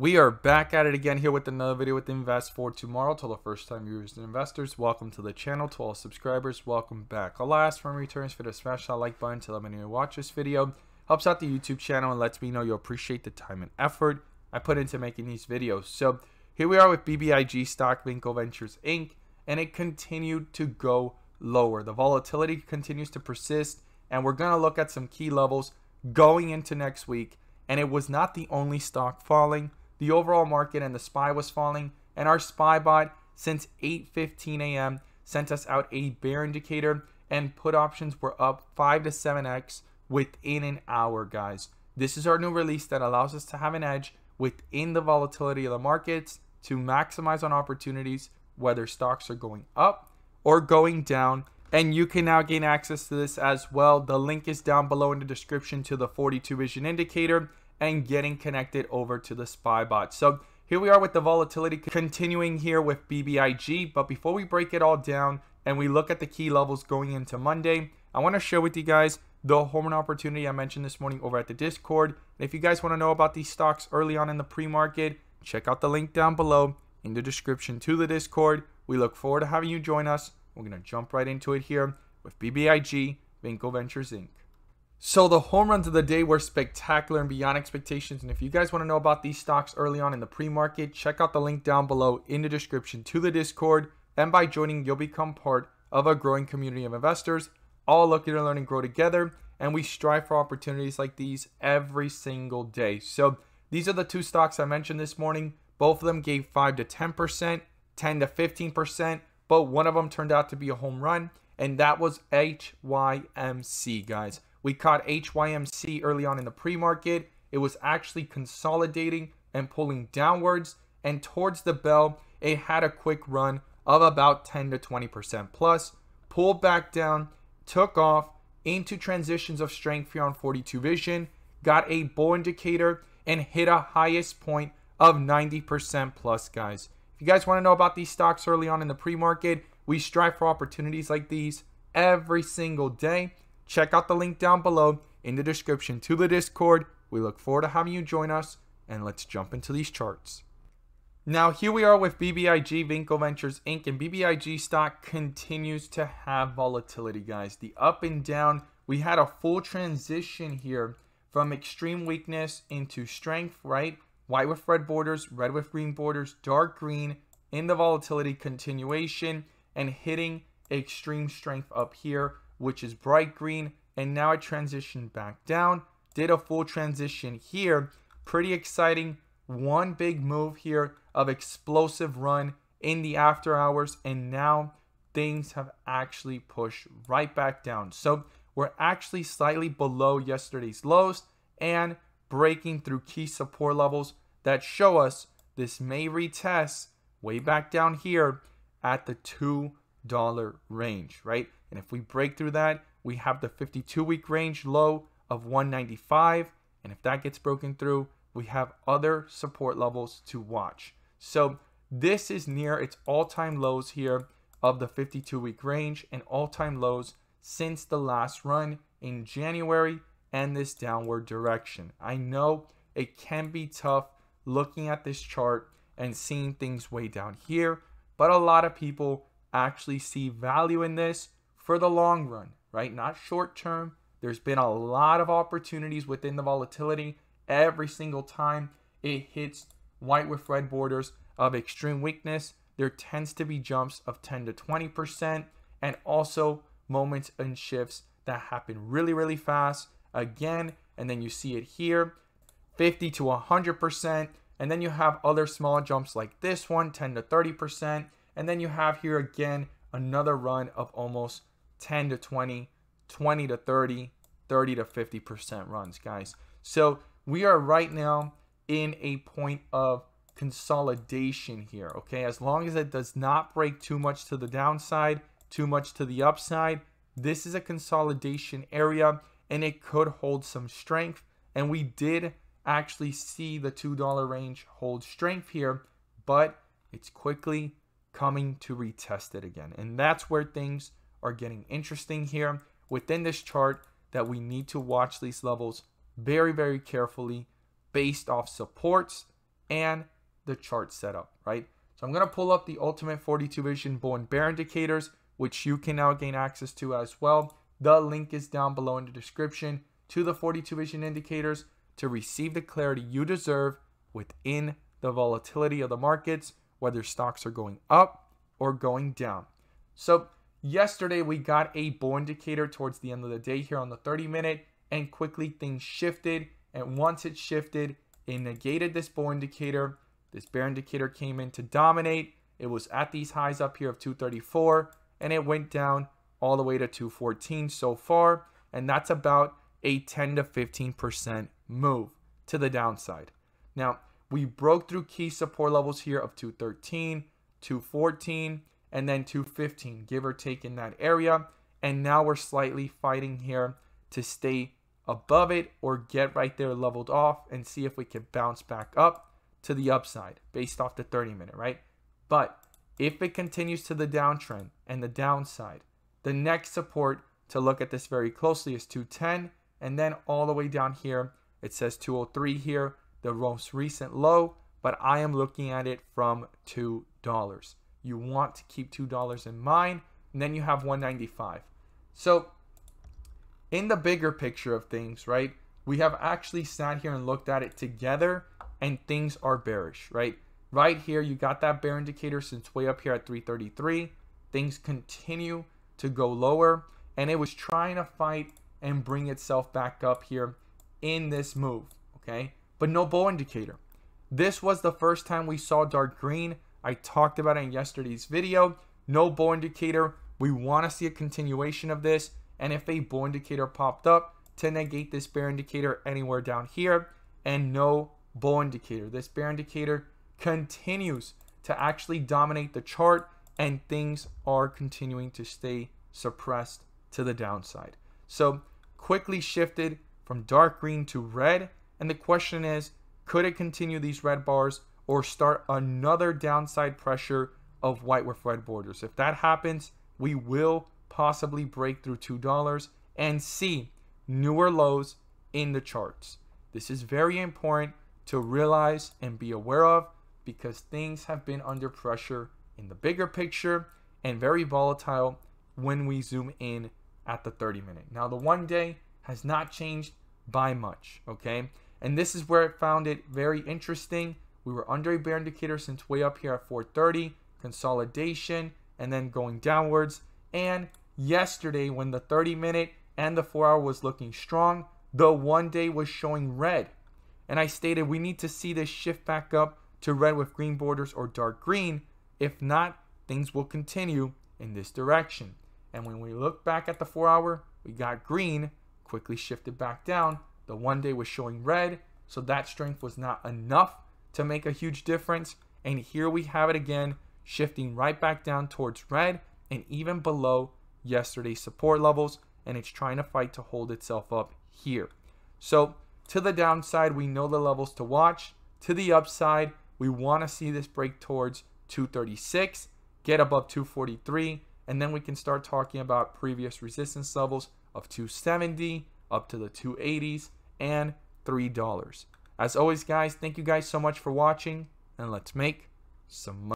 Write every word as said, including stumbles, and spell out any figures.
We are back at it again here with another video with Invest for Tomorrow. To the first time viewers and investors, welcome to the channel. To all subscribers, welcome back. Alas, from returns for the smash that like button to let me know you watch this video. Helps out the YouTube channel and lets me know you appreciate the time and effort I put into making these videos. So here we are with B B I G stock, Vinco Ventures Incorporated. And it continued to go lower. The volatility continues to persist. And we're going to look at some key levels going into next week. And it was not the only stock falling. The overall market and the S P Y was falling, and our S P Y bot since eight fifteen a m sent us out a bear indicator, and put options were up five to seven x within an hour, guys. This is our new release that allows us to have an edge within the volatility of the markets to maximize on opportunities, whether stocks are going up or going down. And you can now gain access to this as well. The link is down below in the description to the forty-two Vision indicator, and getting connected over to the S P Y bot. So here we are with the volatility continuing here with B B I G. But before we break it all down and we look at the key levels going into Monday, I want to share with you guys the home opportunity I mentioned this morning over at the Discord. And if you guys want to know about these stocks early on in the pre-market, check out the link down below in the description to the Discord. We look forward to having you join us. We're going to jump right into it here with B B I G, Vinco Ventures Incorporated. So the home runs of the day were spectacular and beyond expectations. And if you guys want to know about these stocks early on in the pre-market, check out the link down below in the description to the Discord. And by joining, you'll become part of a growing community of investors, all looking to learn and grow together. And we strive for opportunities like these every single day. So these are the two stocks I mentioned this morning. Both of them gave five to ten percent, ten to fifteen percent, but one of them turned out to be a home run. And that was H Y M C, guys. We caught H Y M C early on in the pre-market. It was actually consolidating and pulling downwards. And towards the bell, it had a quick run of about ten to twenty percent plus. Pulled back down, took off into transitions of strength here on forty-two Vision. Got a bull indicator and hit a highest point of ninety percent plus, guys. If you guys want to know about these stocks early on in the pre-market, we strive for opportunities like these every single day. Check out the link down below in the description to the Discord. We look forward to having you join us, and let's jump into these charts. Now here we are with B B I G, Vinco Ventures Incorporated, and B B I G stock continues to have volatility, guys. The up and down, we had a full transition here from extreme weakness into strength, right? White with red borders, red with green borders, dark green in the volatility continuation, and hitting extreme strength up here, which is bright green, and now it transitioned back down, did a full transition here. Pretty exciting, one big move here of explosive run in the after hours, and now things have actually pushed right back down. So we're actually slightly below yesterday's lows and breaking through key support levels that show us this may retest way back down here at the two dollar range, right? And if we break through that, we have the fifty-two week range low of one ninety-five. And if that gets broken through, we have other support levels to watch. So this is near its all-time lows here of the fifty-two week range, and all-time lows since the last run in January and this downward direction. I know it can be tough looking at this chart and seeing things way down here, but a lot of people actually see value in this for the long run, right? Not short term. There's been a lot of opportunities within the volatility. Every single time it hits white with red borders of extreme weakness, there tends to be jumps of ten to twenty percent, and also moments and shifts that happen really, really fast again. And then you see it here, fifty to one hundred percent. And then you have other small jumps like this one, ten to thirty percent. And then you have here again another run of almost ten to twenty, twenty to thirty, thirty to fifty percent runs, guys. So we are right now in a point of consolidation here, okay? As long as it does not break too much to the downside, too much to the upside, this is a consolidation area, and it could hold some strength. And we did actually see the two dollar range hold strength here, but it's quickly coming to retest it again. And that's where things are getting interesting here within this chart, that we need to watch these levels very, very carefully based off supports and the chart setup, right? So I'm going to pull up the Ultimate forty-two Vision Bull and Bear Indicators, which you can now gain access to as well. The link is down below in the description to the forty-two Vision Indicators to receive the clarity you deserve within the volatility of the markets, whether stocks are going up or going down. So yesterday we got a bull indicator towards the end of the day here on the thirty minute, and quickly things shifted, and once it shifted, it negated this bull indicator. This bear indicator came in to dominate. It was at these highs up here of two thirty-four, and it went down all the way to two fourteen so far, and that's about a ten to fifteen percent move to the downside. Now, we broke through key support levels here of two thirteen, two fourteen, and then two fifteen, give or take in that area, and now we're slightly fighting here to stay above it or get right there leveled off and see if we can bounce back up to the upside based off the thirty minute, right? But if it continues to the downtrend and the downside, the next support to look at this very closely is two ten, and then all the way down here it says two oh three here, the most recent low, but I am looking at it from two dollars. You want to keep two dollars in mind, and then you have one ninety-five. So in the bigger picture of things, right, we have actually sat here and looked at it together, and things are bearish, right? Right here, you got that bear indicator since way up here at three thirty-three. Things continue to go lower, and it was trying to fight and bring itself back up here in this move, okay? But no bull indicator. This was the first time we saw dark green. I talked about it in yesterday's video. No bull indicator. We want to see a continuation of this. And if a bull indicator popped up, to negate this bear indicator anywhere down here. And no bull indicator. This bear indicator continues to actually dominate the chart, and things are continuing to stay suppressed to the downside. So quickly shifted from dark green to red. And the question is, could it continue these red bars or start another downside pressure of white with red borders? If that happens, we will possibly break through two dollars and see newer lows in the charts. This is very important to realize and be aware of, because things have been under pressure in the bigger picture and very volatile when we zoom in at the thirty minute. Now, the one day has not changed by much, okay? And this is where I found it very interesting. We were under a bear indicator since way up here at four thirty, consolidation, and then going downwards. And yesterday, when the thirty minute and the four hour was looking strong, the one day was showing red. And I stated we need to see this shift back up to red with green borders or dark green. If not, things will continue in this direction. And when we look back at the four hour, we got green, quickly shifted back down. The one day was showing red, so that strength was not enough to make a huge difference. And here we have it again, shifting right back down towards red and even below yesterday's support levels, and it's trying to fight to hold itself up here. So to the downside, we know the levels to watch. To the upside, we want to see this break towards two thirty-six, get above two forty-three, and then we can start talking about previous resistance levels of two seventy up to the two eighties and three dollars. As always, guys, thank you guys so much for watching, and let's make some money.